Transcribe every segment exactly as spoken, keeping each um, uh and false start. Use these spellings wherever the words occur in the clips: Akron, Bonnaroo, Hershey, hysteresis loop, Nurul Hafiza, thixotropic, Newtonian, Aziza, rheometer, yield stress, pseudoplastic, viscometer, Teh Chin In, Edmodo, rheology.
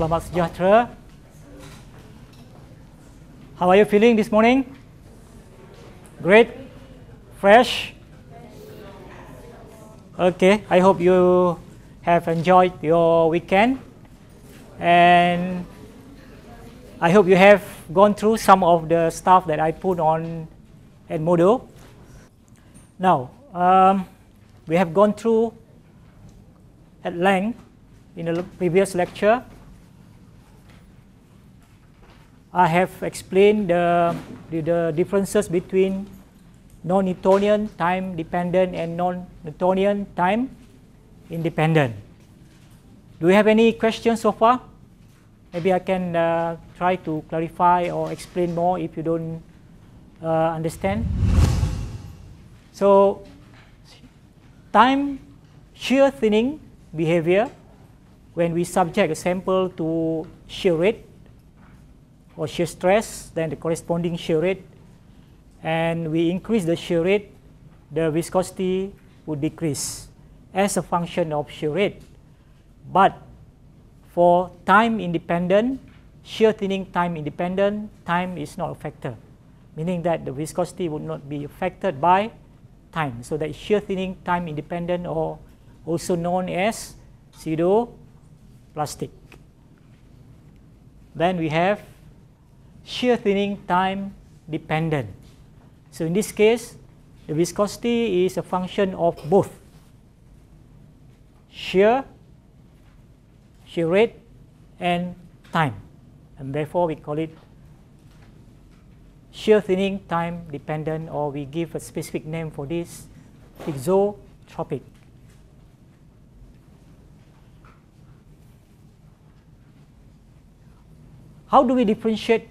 Selamat sejahtera. How are you feeling this morning? Great? Fresh? Okay, I hope you have enjoyed your weekend. And I hope you have gone through some of the stuff that I put on Edmodo. Now, um, we have gone through at length in the previous lecture. I have explained the, the, the differences between non-Newtonian time dependent and non-Newtonian time independent. Do you have any questions so far? Maybe I can uh, try to clarify or explain more if you don't uh, understand. So, time shear thinning behavior, when we subject a sample to shear rate or shear stress, then the corresponding shear rate, and we increase the shear rate, the viscosity would decrease as a function of shear rate. But for time independent, shear thinning time independent, time is not a factor, meaning that the viscosity would not be affected by time. So that shear thinning time independent, or also known as pseudoplastic. Then we have shear thinning time dependent. So in this case, the viscosity is a function of both shear, shear rate, and time. And therefore, we call it shear thinning time dependent, or we give a specific name for this, thixotropic. How do we differentiate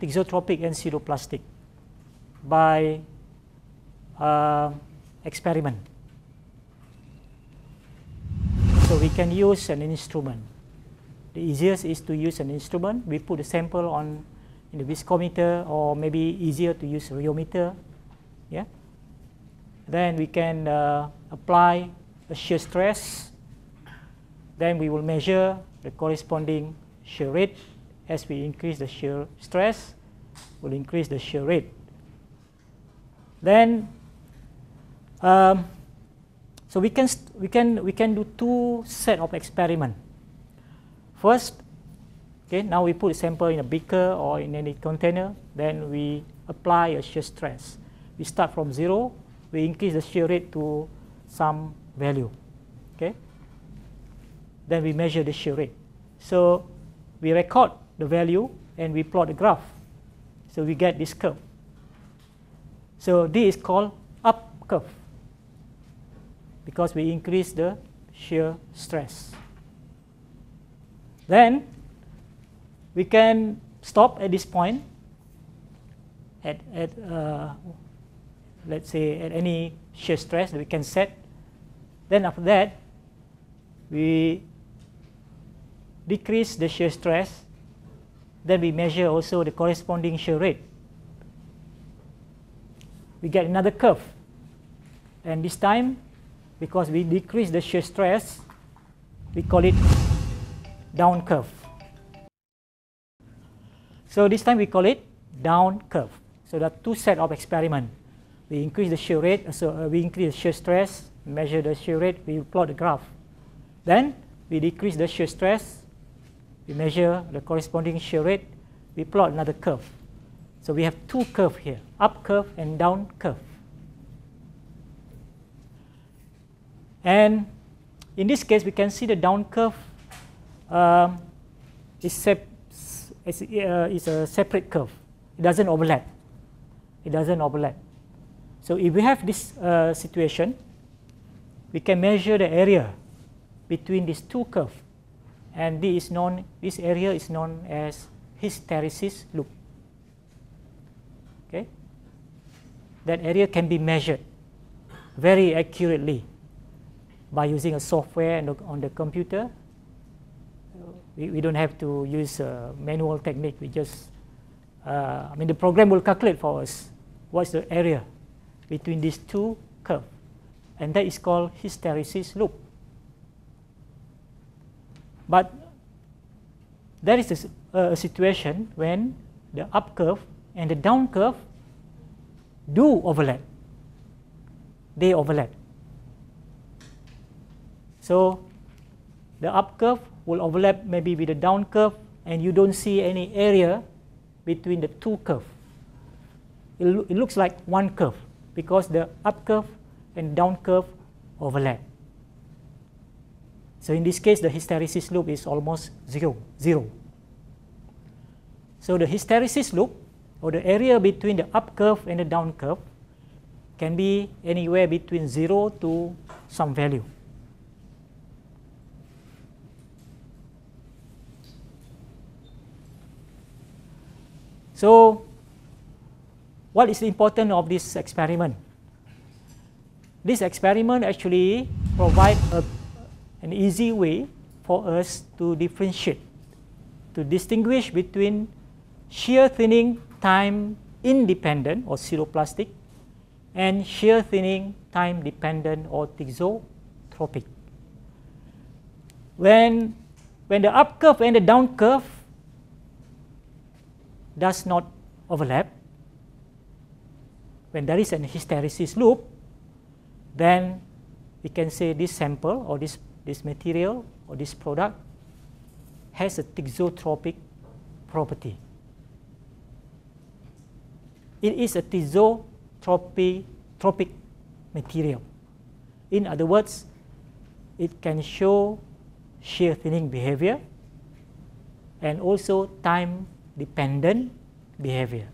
thixotropic and pseudoplastic? By uh, experiment. So we can use an instrument. The easiest is to use an instrument. We put a sample on in the viscometer, or maybe easier to use rheometer. Yeah. Then we can uh, apply a shear stress. Then we will measure the corresponding shear rate. As we increase the shear stress, we'll increase the shear rate. Then, um, so we can we can we can do two set of experiment. First, okay, now we put a sample in a beaker or in any container. Then we apply a shear stress. We start from zero. We increase the shear rate to some value. Okay. Then we measure the shear rate. So we record the value and we plot the graph. So we get this curve. So this is called up curve because we increase the shear stress. Then we can stop at this point at, at uh, let's say at any shear stress that we can set. Then after that, we decrease the shear stress, then we measure also the corresponding shear rate. We get another curve. And this time, because we decrease the shear stress, we call it down curve. So this time we call it down curve. So there are two sets of experiments. We increase the shear rate, so uh, we increase the shear stress, measure the shear rate, we plot the graph. Then we decrease the shear stress, we measure the corresponding shear rate, we plot another curve. So we have two curves here, up curve and down curve. And in this case, we can see the down curve um, is, sep is, uh, is a separate curve. It doesn't overlap. It doesn't overlap. So if we have this uh, situation, we can measure the area between these two curves. And this is known, this area is known as hysteresis loop. Okay, that area can be measured very accurately by using a software and on the computer. We, we don't have to use a manual technique. We just, uh, I mean, the program will calculate for us what's the area between these two curves, and that is called hysteresis loop. But there is a, a situation when the up curve and the down curve do overlap. They overlap. So the up curve will overlap maybe with the down curve, and you don't see any area between the two curves. It, lo it looks like one curve because the up curve and down curve overlap. So in this case, the hysteresis loop is almost zero. zero. So the hysteresis loop, or the area between the up curve and the down curve, can be anywhere between zero to some value. So what is the importance of this experiment? This experiment actually provides a, an easy way for us to differentiate, to distinguish between shear thinning time independent or pseudoplastic and shear thinning time dependent or thixotropic. When, when the up curve and the down curve does not overlap, when there is an hysteresis loop, then we can say this sample or this, this material or this product has a thixotropic property. It is a thixotropic material. In other words, it can show shear thinning behavior and also time-dependent behavior.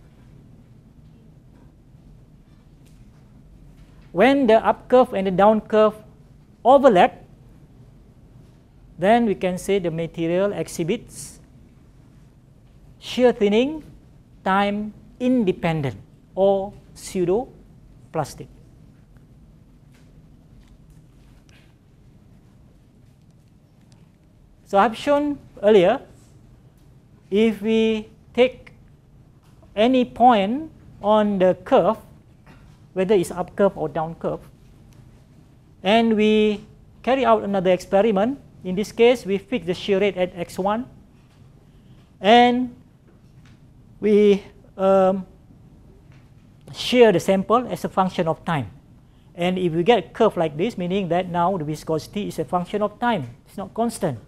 When the up curve and the down curve overlap, then we can say the material exhibits shear thinning time independent or pseudoplastic. So I've shown earlier, if we take any point on the curve, whether it's up curve or down curve, and we carry out another experiment. In this case, we fix the shear rate at x one, and we Um, shear the sample as a function of time. And if we get a curve like this, meaning that now the viscosity is a function of time, it's not constant.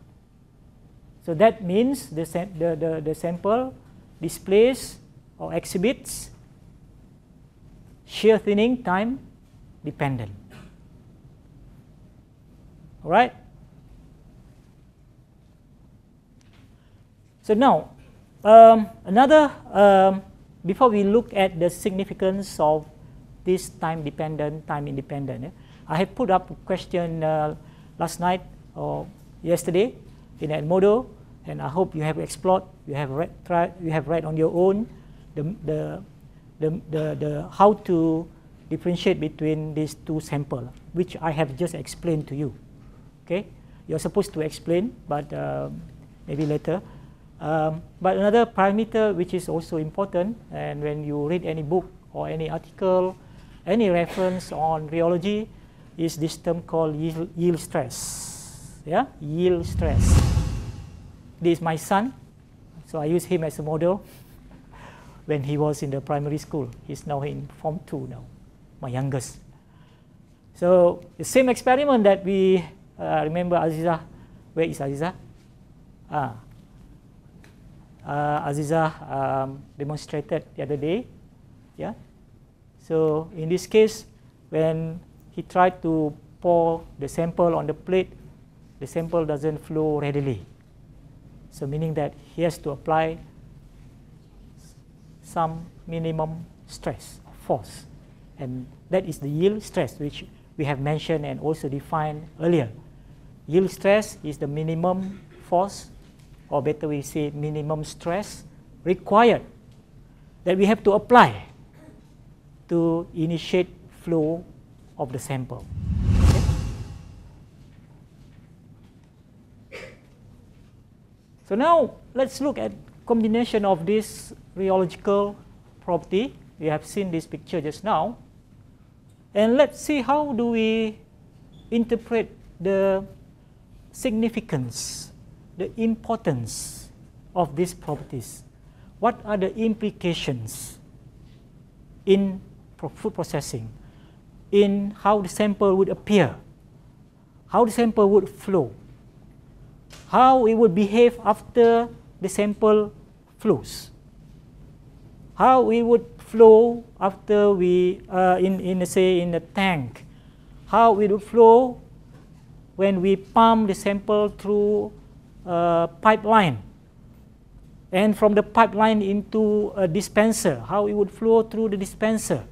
So that means the, the, the, the sample displays or exhibits shear thinning time dependent. All right? So now, um, another um, before we look at the significance of this time-dependent, time-independent, eh, I have put up a question uh, last night or yesterday in Edmodo, and I hope you have explored, you have read, tried, you have read on your own the the, the the the how to differentiate between these two samples, which I have just explained to you. Okay, you're supposed to explain, but uh, maybe later. Um, but another parameter which is also important, and when you read any book or any article, any reference on rheology, is this term called yield, yield stress. Yeah, yield stress. This is my son, so I use him as a model when he was in the primary school. He's now in form two now, my youngest. So the same experiment that we uh, remember Aziza. Where is Aziza? Ah. Uh, Aziza um, demonstrated the other day, yeah. So in this case, when he tried to pour the sample on the plate, the sample doesn't flow readily. So meaning that he has to apply some minimum stress, force, and that is the yield stress which we have mentioned and also defined earlier. Yield stress is the minimum force, or better we say minimum stress required that we have to apply to initiate flow of the sample. Okay. So now let's look at combination of this rheological property. We have seen this picture just now. And let's see how do we interpret the significance, the importance of these properties, what are the implications in food processing, in how the sample would appear, how the sample would flow, how it would behave after the sample flows, how it would flow after we, uh, in, in say, in a tank, how it would flow when we pump the sample through a pipeline, and from the pipeline into a dispenser, how it would flow through the dispenser,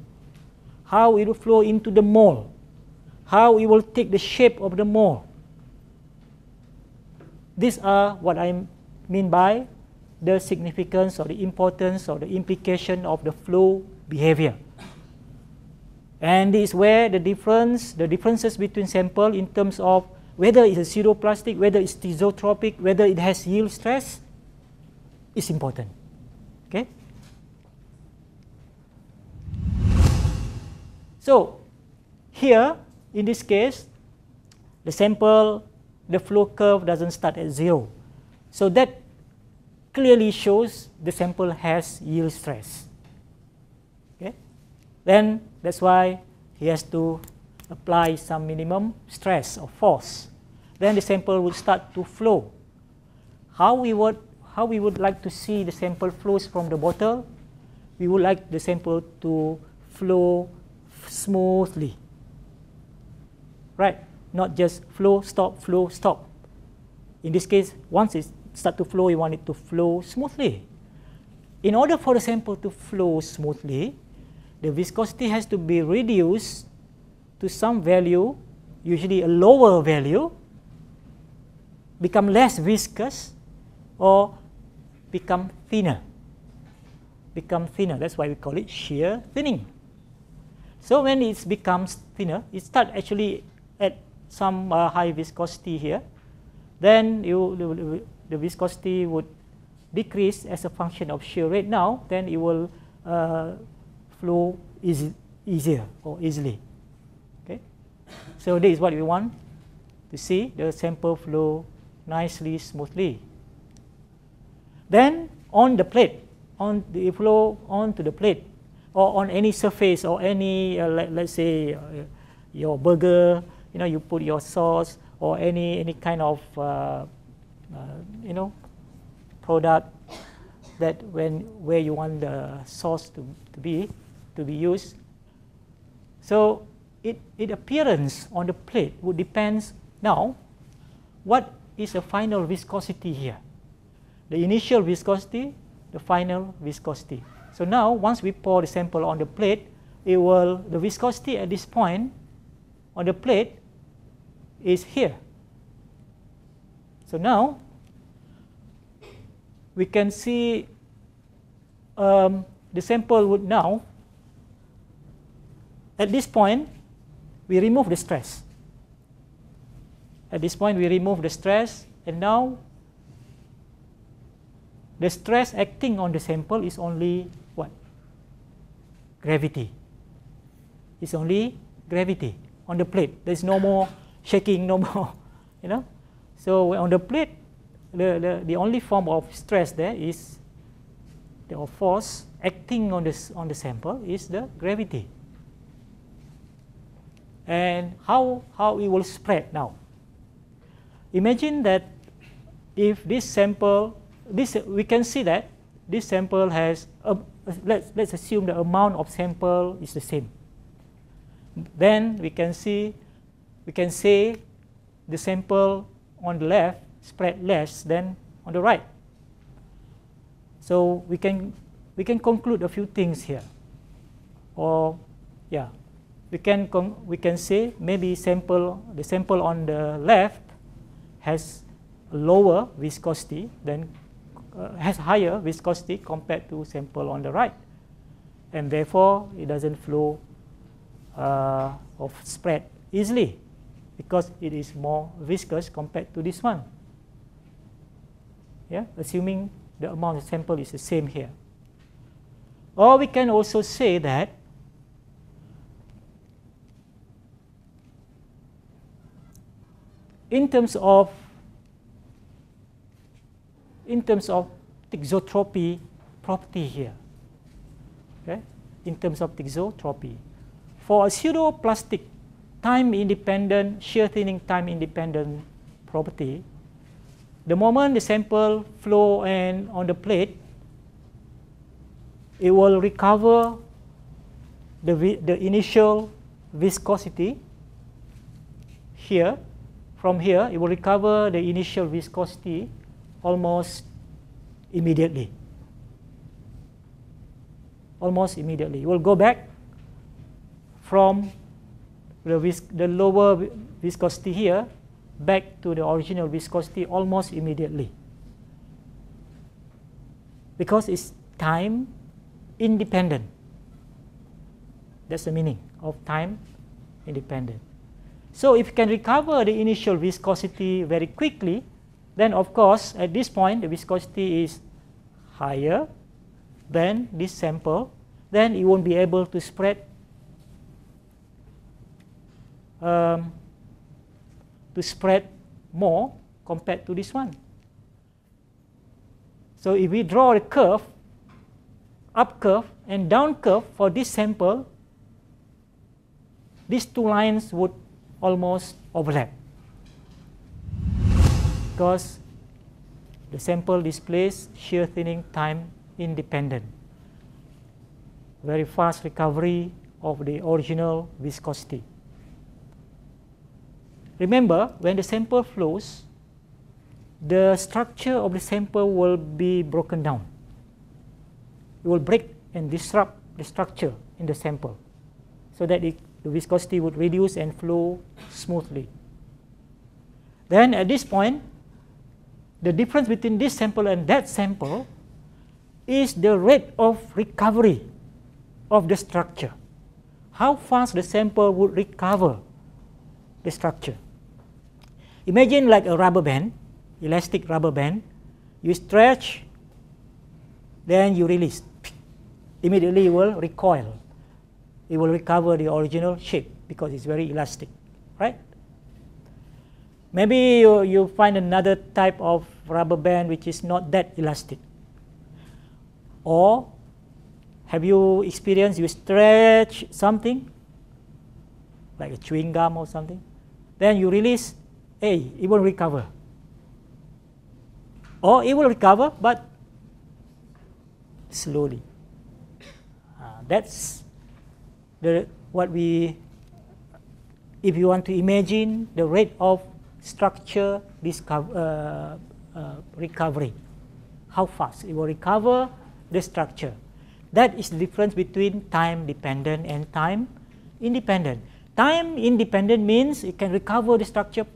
how it will flow into the mold, how it will take the shape of the mold. These are what I mean by the significance or the importance or the implication of the flow behavior. And this is where the difference, the differences between sample in terms of whether it's a pseudoplastic, whether it's thixotropic, whether it has yield stress, is important. Okay? So here, in this case, the sample, the flow curve doesn't start at zero. So that clearly shows the sample has yield stress. Okay? Then that's why he has to apply some minimum stress or force. Then the sample would start to flow. How we would, how we would like to see the sample flows from the bottle? We would like the sample to flow smoothly, right? Not just flow, stop, flow, stop. In this case, once it starts to flow, you want it to flow smoothly. In order for the sample to flow smoothly, the viscosity has to be reduced to some value, usually a lower value, become less viscous, or become thinner. Become thinner, that's why we call it shear thinning. So when it becomes thinner, it starts actually at some uh, high viscosity here. Then you, the, the viscosity would decrease as a function of shear rate now. Then it will uh, flow easy, easier or easily. Okay? So this is what we want to see, the sample flow nicely, smoothly. Then on the plate, on the flow onto the plate, or on any surface, or any, uh, let, let's say, uh, your burger, you know, you put your sauce, or any, any kind of, uh, uh, you know, product that when, where you want the sauce to, to be, to be used. So it, it appearance on the plate would depends now, what is the final viscosity here? The initial viscosity, the final viscosity. So now, once we pour the sample on the plate, it will, the viscosity at this point on the plate is here. So now, we can see um, the sample would now, at this point, we remove the stress. At this point, we remove the stress, and now, the stress acting on the sample is only gravity. It's only gravity on the plate. There's no more shaking, no more, you know. So on the plate, the, the, the only form of stress there is, the force acting on, this, on the sample is the gravity. And how, how it will spread now. Imagine that if this sample, this, we can see that this sample has a, Let's, let's assume the amount of sample is the same. Then we can see, we can say the sample on the left spread less than on the right. So we can, we can conclude a few things here. Or, yeah, we can, con we can say maybe sample, the sample on the left has lower viscosity than Uh, has higher viscosity compared to sample on the right, and therefore it doesn't flow uh, or spread easily because it is more viscous compared to this one. Yeah, assuming the amount of sample is the same here. Or we can also say that in terms of In terms of thixotropy property here, okay, in terms of thixotropy. For a pseudoplastic time-independent, shear thinning time-independent property, the moment the sample flow and on the plate, it will recover the, the initial viscosity here. From here, it will recover the initial viscosity almost immediately. Almost immediately. It will go back from the, vis the lower viscosity here back to the original viscosity almost immediately. Because it's time independent. That's the meaning of time independent. So if you can recover the initial viscosity very quickly, then of course at this point the viscosity is higher than this sample, then it won't be able to spread um, to spread more compared to this one. So if we draw a curve, up curve and down curve for this sample, these two lines would almost overlap because the sample displays shear thinning time independent. Very fast recovery of the original viscosity. Remember, when the sample flows, the structure of the sample will be broken down. It will break and disrupt the structure in the sample so that it the viscosity would reduce and flow smoothly. Then at this point, the difference between this sample and that sample is the rate of recovery of the structure. How fast the sample would recover the structure. Imagine like a rubber band, elastic rubber band. You stretch, then you release. Immediately it will recoil. It will recover the original shape because it's very elastic, right? Maybe you, you find another type of rubber band which is not that elastic. Or have you experienced you stretch something, like a chewing gum or something, then you release, hey, it will recover. Or it will recover, but slowly. Uh, that's The, what we, if you want to imagine the rate of structure discover, uh, uh, recovery, how fast it will recover the structure. That is the difference between time dependent and time independent. Time independent means it can recover the structure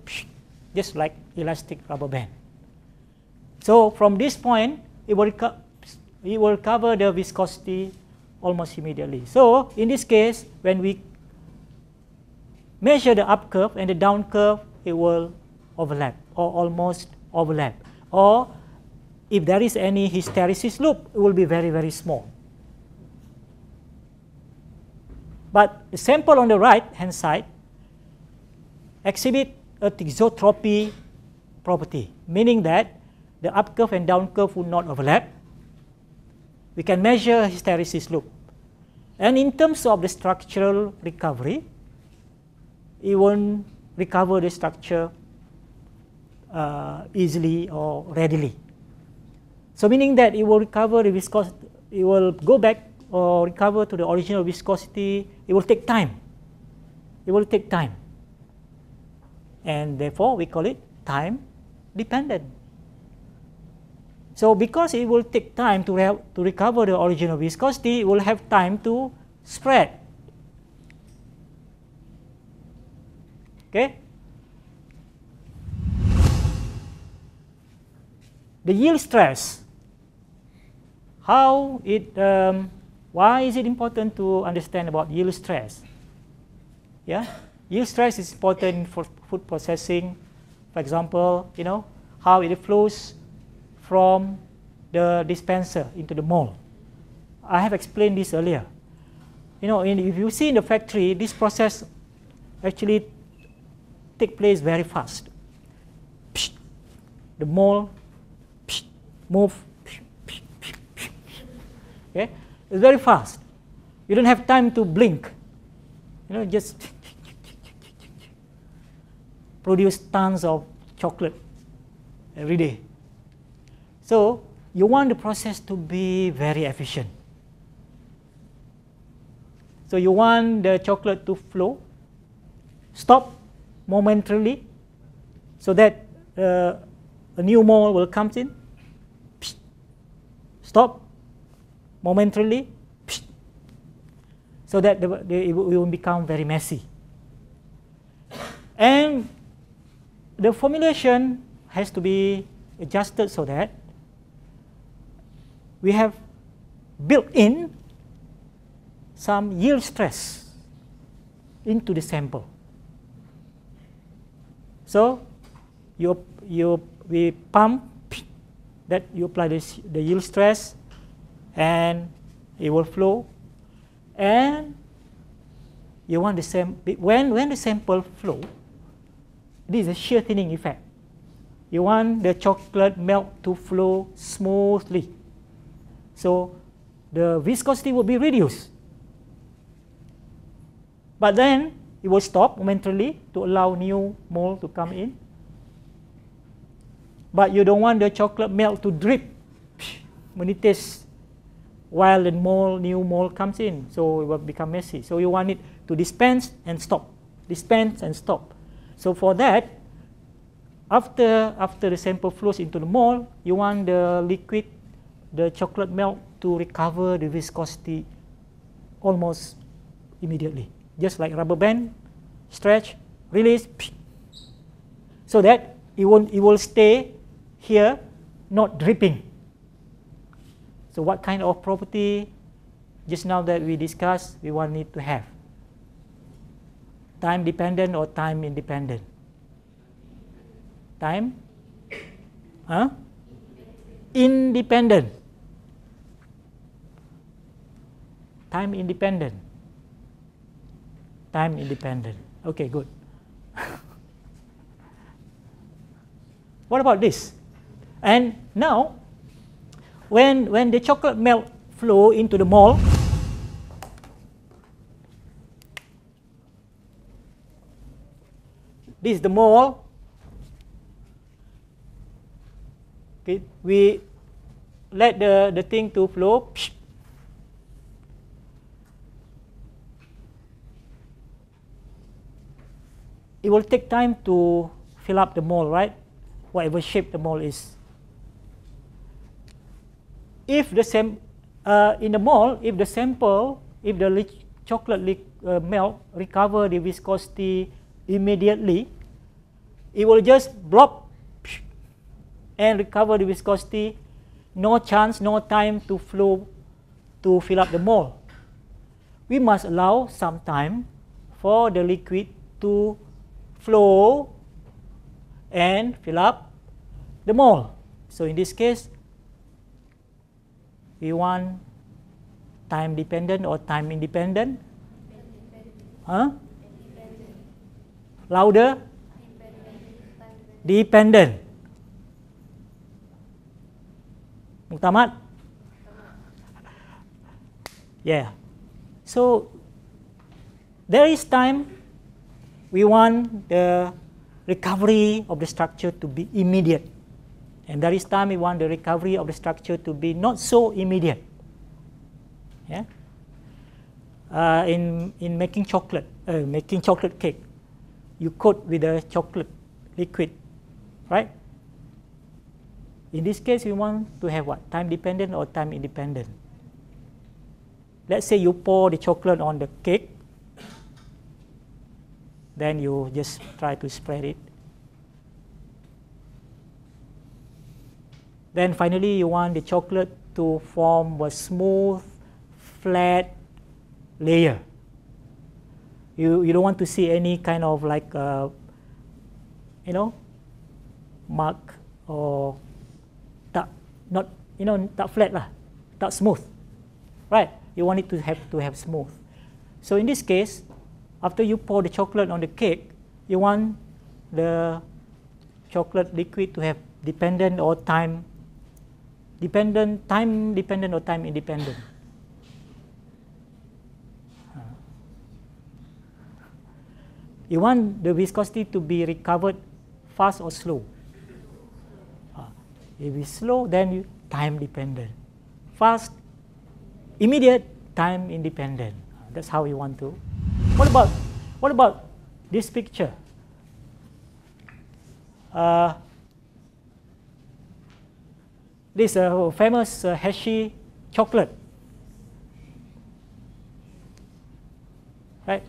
just like elastic rubber band. So from this point, it will, it will recover the viscosity almost immediately. So in this case, when we measure the up curve and the down curve, it will overlap or almost overlap. Or if there is any hysteresis loop, it will be very, very small. But the sample on the right-hand side exhibit a thixotropy property, meaning that the up curve and down curve would not overlap. We can measure hysteresis loop. And in terms of the structural recovery, it won't recover the structure uh, easily or readily. So meaning that it will recover the viscosity, it will go back or recover to the original viscosity, it will take time. It will take time. And therefore, we call it time dependent. So because it will take time to, re to recover the original viscosity, it will have time to spread. Okay? The yield stress. How it, um, why is it important to understand about yield stress? Yeah? Yield stress is important for food processing. For example, you know, how it flows from the dispenser into the mold. I have explained this earlier. You know, in, if you see in the factory, this process actually takes place very fast. The mold move, Okay? It's very fast. You don't have time to blink. You know, just produce tons of chocolate every day. So you want the process to be very efficient. So you want the chocolate to flow, stop momentarily, so that uh, a new mole will come in, stop momentarily, so that the, the, it will become very messy. And the formulation has to be adjusted so that we have built in some yield stress into the sample. So you, you, we pump, that you apply this, the yield stress, and it will flow. And you want the same, when, when the sample flow, this is a shear thinning effect. You want the chocolate milk to flow smoothly. So the viscosity will be reduced. But then it will stop momentarily to allow new mole to come in. But you don't want the chocolate milk to drip, menitis, while the mole, new mole comes in. So it will become messy. So you want it to dispense and stop, dispense and stop. So for that, after, after the sample flows into the mole, you want the liquid, the chocolate milk, to recover the viscosity almost immediately. Just like rubber band, stretch, release, so that it won't, it will stay here, not dripping. So what kind of property just now that we discussed we want it to have? Time dependent or time independent? Time? Huh? Independent. Time independent. Time independent. Okay, good. What about this? And now, when, when the chocolate milk flow into the mole, this is the mole. Okay, we let the, the thing to flow. It will take time to fill up the mole, right? Whatever shape the mole is. If the same uh, in the mole, if the sample, if the li chocolate li uh, milk recover the viscosity immediately, it will just blob and recover the viscosity. No chance, no time to flow to fill up the mole. We must allow some time for the liquid to flow and fill up the mole. So in this case, we want time dependent or time independent? Independent. Huh? Independent. Louder? Dependent. Dependent. Muktamad? Yeah. So there is time. We want the recovery of the structure to be immediate. And there is time we want the recovery of the structure to be not so immediate. Yeah? Uh, in, in making chocolate, uh, making chocolate cake, you coat with a chocolate liquid, right? In this case, we want to have what? Time dependent or time independent? Let's say you pour the chocolate on the cake. Then you just try to spread it. Then finally, you want the chocolate to form a smooth, flat layer. You, you don't want to see any kind of like, uh, you know, mark or tak, not, you know, tak flat lah, tak smooth, right? You want it to have to have smooth. So in this case, after you pour the chocolate on the cake, you want the chocolate liquid to have dependent or time dependent, time dependent or time independent. You want the viscosity to be recovered fast or slow. Uh, if it's slow, then you time dependent. Fast, immediate, time independent. Uh, that's how you want to. What about what about this picture? Uh, this uh, famous uh, Hershey chocolate. Right?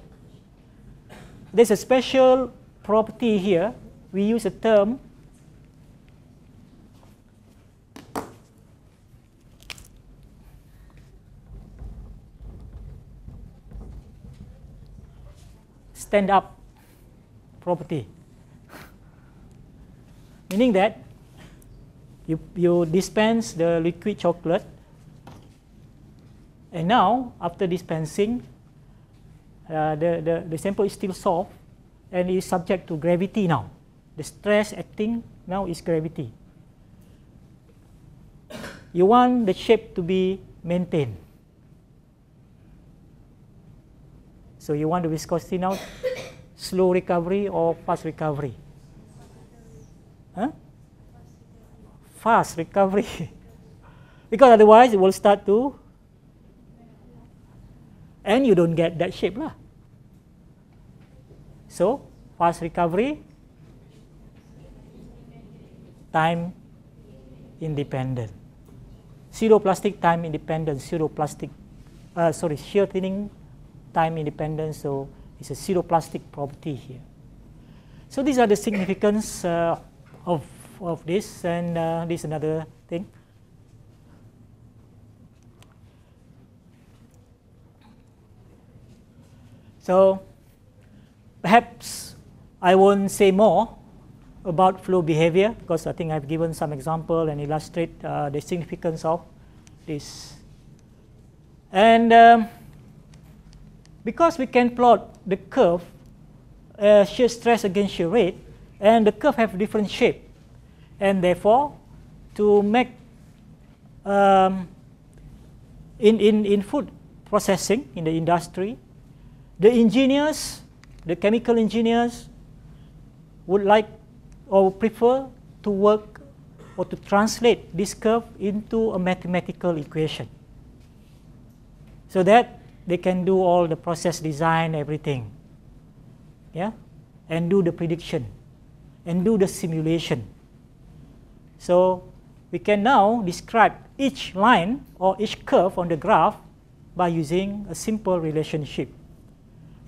There's a special property here. We use a term stand up property. Meaning that you, you dispense the liquid chocolate, and now after dispensing, uh, the, the, the sample is still soft and is subject to gravity now. The stress acting now is gravity. You want the shape to be maintained. So you want the viscosity now, slow recovery or fast recovery? Huh? Fast recovery. Because otherwise it will start to, and you don't get that shape lah. So fast recovery, time independent. Pseudoplastic time independent, pseudoplastic, uh, sorry, shear thinning time independent, so it's a pseudoplastic property here. So these are the significance uh, of, of this, and uh, this is another thing. So perhaps I won't say more about flow behavior, because I think I've given some example and illustrate uh, the significance of this. And um, because we can plot the curve, uh, shear stress against shear rate, and the curve have different shape, and therefore to make um, in, in, in food processing, in the industry, the engineers, the chemical engineers would like or prefer to work or to translate this curve into a mathematical equation, so that they can do all the process design, everything, yeah, and do the prediction and do the simulation. So we can now describe each line or each curve on the graph by using a simple relationship.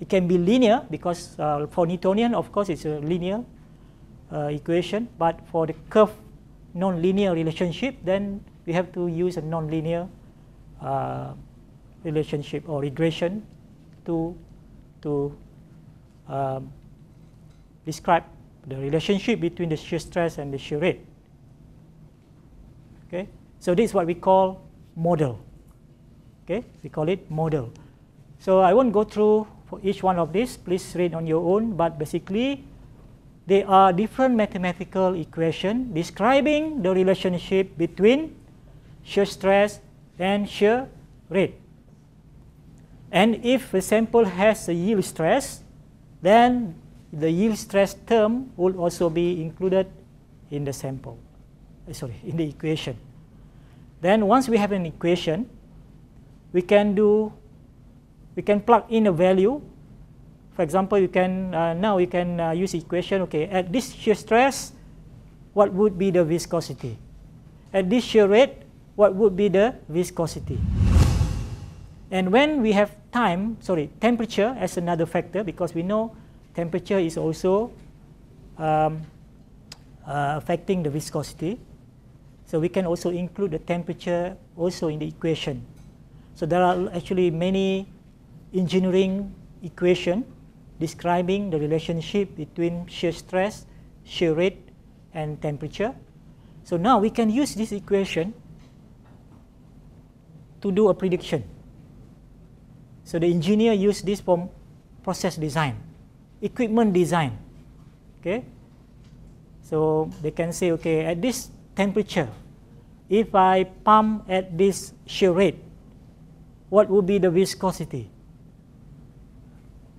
It can be linear, because uh, for Newtonian, of course, it's a linear uh, equation, but for the curve non-linear relationship, then we have to use a non-linear uh, relationship or regression to, to um, describe the relationship between the shear stress and the shear rate. Okay? So this is what we call model. Okay? We call it model. So I won't go through for each one of these. Please read on your own, but basically they are different mathematical equations describing the relationship between shear stress and shear rate. And if a sample has a yield stress, then the yield stress term will also be included in the sample, sorry, in the equation. Then once we have an equation, we can do, we can plug in a value. For example, you can, uh, now you can uh, use equation, okay, at this shear stress, what would be the viscosity? At this shear rate, what would be the viscosity? And when we have time, sorry, temperature as another factor, because we know temperature is also um, uh, affecting the viscosity. So we can also include the temperature also in the equation. So there are actually many engineering equations describing the relationship between shear stress, shear rate, and temperature. So now we can use this equation to do a prediction. So the engineer used this for process design, equipment design. Okay, so they can say, okay, at this temperature, if I pump at this shear rate, what would be the viscosity?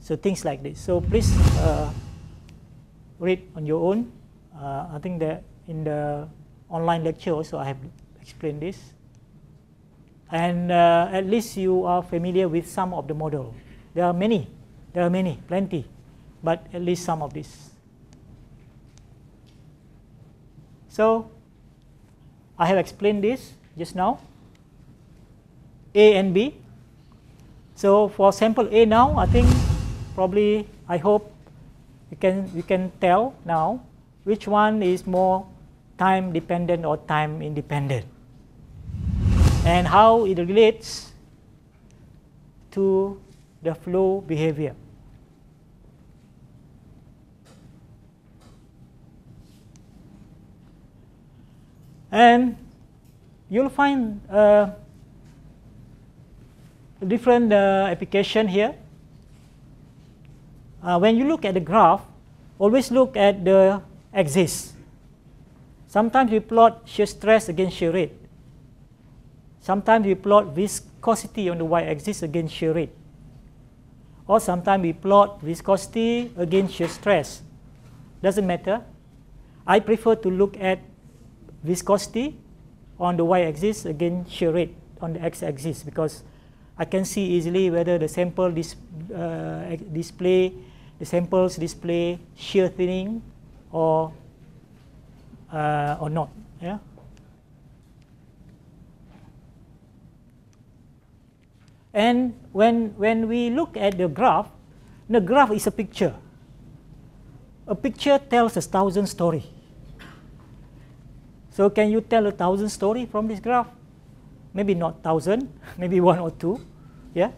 So things like this. So please uh, read on your own. Uh, I think that in the online lecture also I have explained this. And uh, at least you are familiar with some of the model. There are many, there are many, plenty, but at least some of this. So I have explained this just now, A and B. So for sample A now, I think probably I hope you can, you can tell now which one is more time dependent or time independent, and how it relates to the flow behavior. And you'll find uh, different uh, application here. Uh, when you look at the graph, always look at the axis. Sometimes we plot shear stress against shear rate. Sometimes we plot viscosity on the y-axis against shear rate. Or sometimes we plot viscosity against shear stress. Doesn't matter. I prefer to look at viscosity on the y-axis against shear rate on the x-axis, because I can see easily whether the sample dis uh, display, the samples display shear thinning or, uh, or not. Yeah? And when, when we look at the graph, the graph is a picture. A picture tells a thousand story. So can you tell a thousand story from this graph? Maybe not thousand, maybe one or two. Yeah?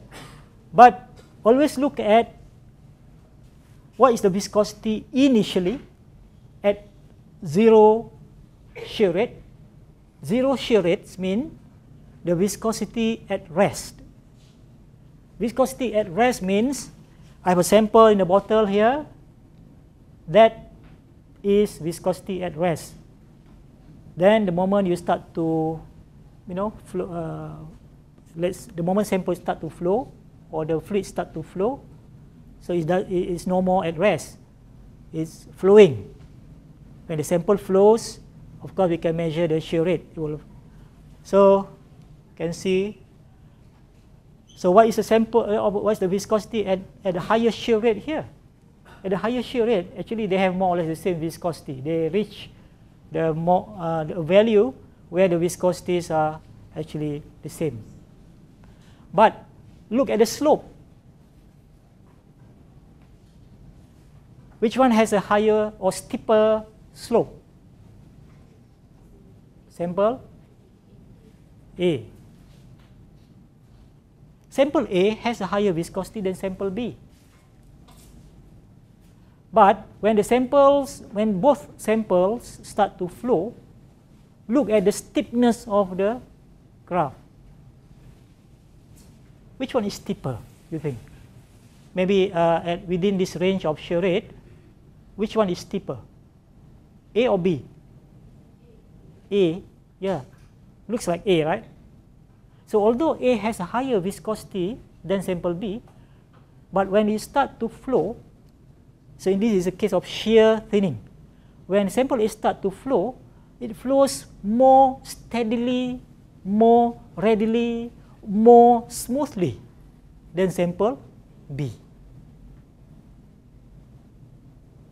But always look at what is the viscosity initially at zero shear rate. Zero shear rates mean the viscosity at rest. Viscosity at rest means I have a sample in a bottle here. That is viscosity at rest. Then the moment you start to, you know, flow, uh, let's the moment samples start to flow or the fluid start to flow, so it's, it's no more at rest. It's flowing. When the sample flows, of course we can measure the shear rate. It will, so you can see. So what is the sample? Uh, what is the viscosity at at the higher shear rate here? At the higher shear rate, actually they have more or less the same viscosity. They reach the more uh, the value where the viscosities are actually the same. But look at the slope. Which one has a higher or steeper slope? Sample A. Sample A has a higher viscosity than sample B. But when the samples, when both samples start to flow, look at the steepness of the graph. Which one is steeper, you think? Maybe uh, at within this range of shear rate, which one is steeper? A or B? A, yeah. Looks like A, right? So although A has a higher viscosity than sample B, but when you start to flow, so in this is a case of shear thinning. When sample A starts to flow, it flows more steadily, more readily, more smoothly than sample B.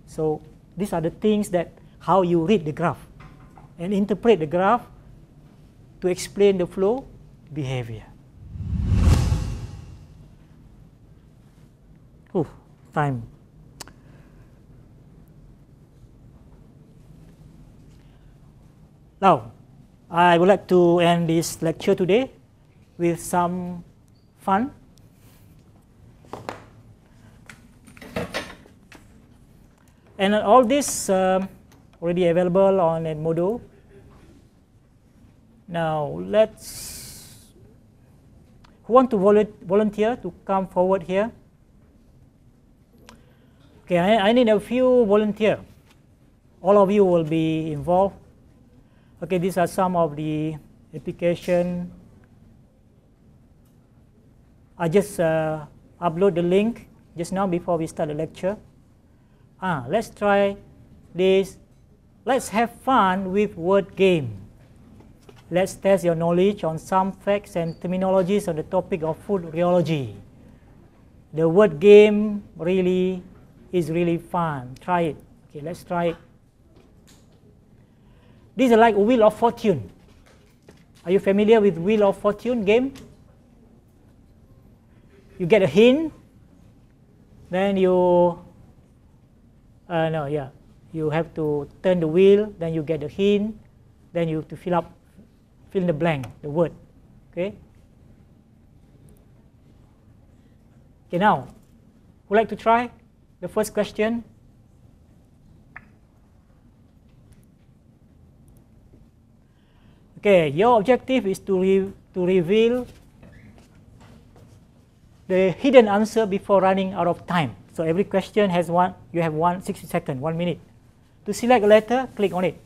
So these are the things that how you read the graph and interpret the graph to explain the flow behavior. Oh, time. Now, I would like to end this lecture today with some fun. And all this um, already available on Edmodo. Now, let's who want to volunteer to come forward here? Okay, I, I need a few volunteers. All of you will be involved. Okay, these are some of the application. I just uh, upload the link just now before we start the lecture. Ah, let's try this. Let's have fun with word game. Let's test your knowledge on some facts and terminologies on the topic of food rheology. The word game really is really fun. Try it. Okay, let's try it. This is like Wheel of Fortune. Are you familiar with Wheel of Fortune game? You get a hint, then you uh, no yeah you have to turn the wheel, then you get a hint, then you have to fill up fill in the blank, the word. Okay. Okay, now would like to try the first question. Okay, your objective is to re to reveal the hidden answer before running out of time. So every question has one, you have one sixty seconds, one minute. To select a letter, click on it.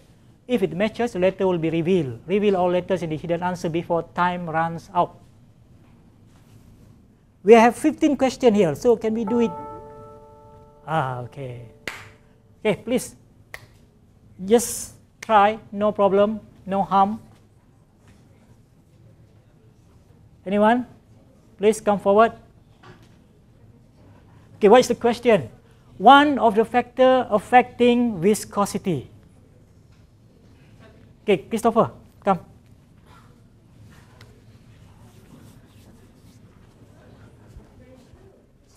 If it matches, the letter will be revealed. Reveal all letters in the hidden answer before time runs out. We have fifteen questions here, so can we do it? Ah, okay. Okay, please. Just try, no problem, no harm. Anyone? Please come forward. Okay, what is the question? One of the factors affecting viscosity. Okay, Christopher, come.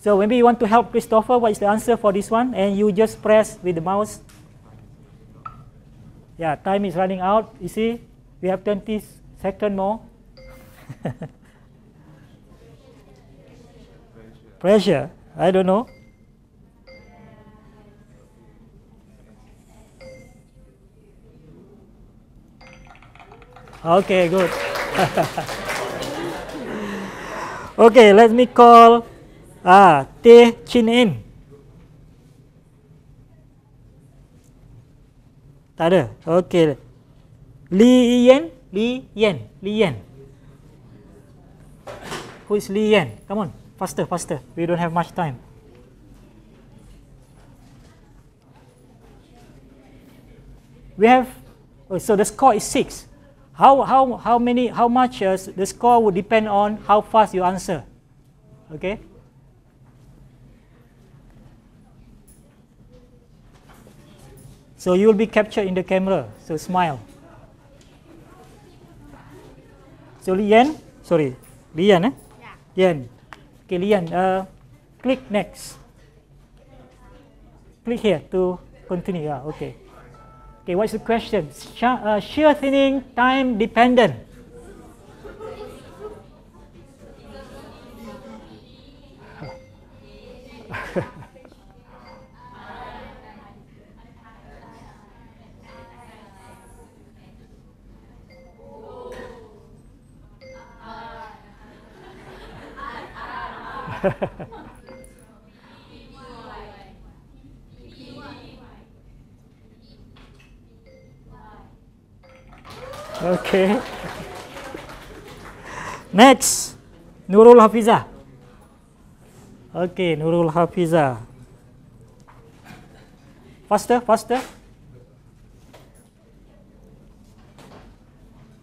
So maybe you want to help Christopher, what is the answer for this one? And you just press with the mouse. Yeah, time is running out. You see, we have twenty seconds more. Pressure, I don't know. Okay, good. Okay, let me call ah, Teh Chin In. Tak ada. Okay. Lee Yen, Lee Yen, Lee Yen. Who is Lee Yen? Come on, faster, faster. We don't have much time. We have, oh, so the score is six. How how how many how much uh, the score would depend on how fast you answer. Okay. So you will be captured in the camera. So smile. So Lian, sorry, Lian, eh? Yeah. Lian. Okay, Lian. Uh, click next. Click here to continue. Yeah, okay. Okay, what's the question? Shear, uh, shear thinning, time dependent. Okay. Next, Nurul Hafiza. Okay, Nurul Hafiza. Faster, faster.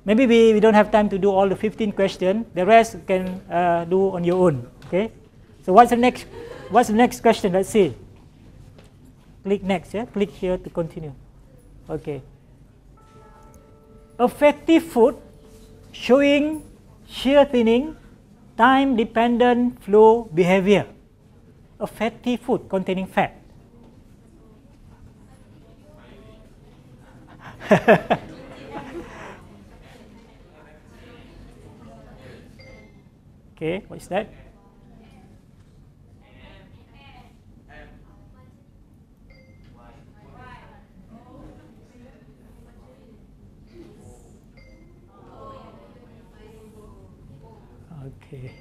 Maybe we, we don't have time to do all the fifteen questions. The rest you can uh, do on your own. Okay. So what's the next? What's the next question? Let's see. Click next. Yeah. Click here to continue. Okay. Effective food showing shear thinning, time-dependent flow behavior. A fatty food containing fat. Okay, what is that? Okay.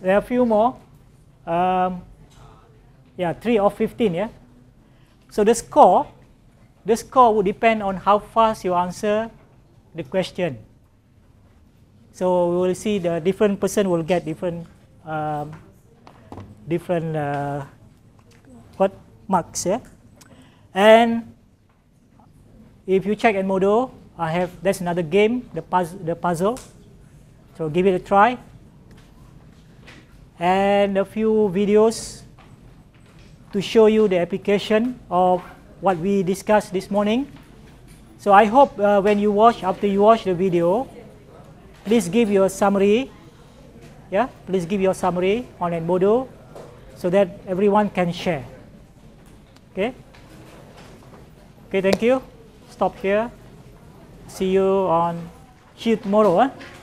There are a few more. Um, yeah, three of fifteen, yeah. So the score, the score would depend on how fast you answer the question. So we will see the different person will get different, um, different uh, what marks, yeah. And if you check Edmodo, I have that's another game, the puzzle, the puzzle. So give it a try. And a few videos to show you the application of what we discussed this morning. So I hope uh, when you watch, after you watch the video, please give your summary. Yeah, please give your summary on Edmodo so that everyone can share. Okay. Okay. Thank you. Stop here. See you on. See you tomorrow. Huh?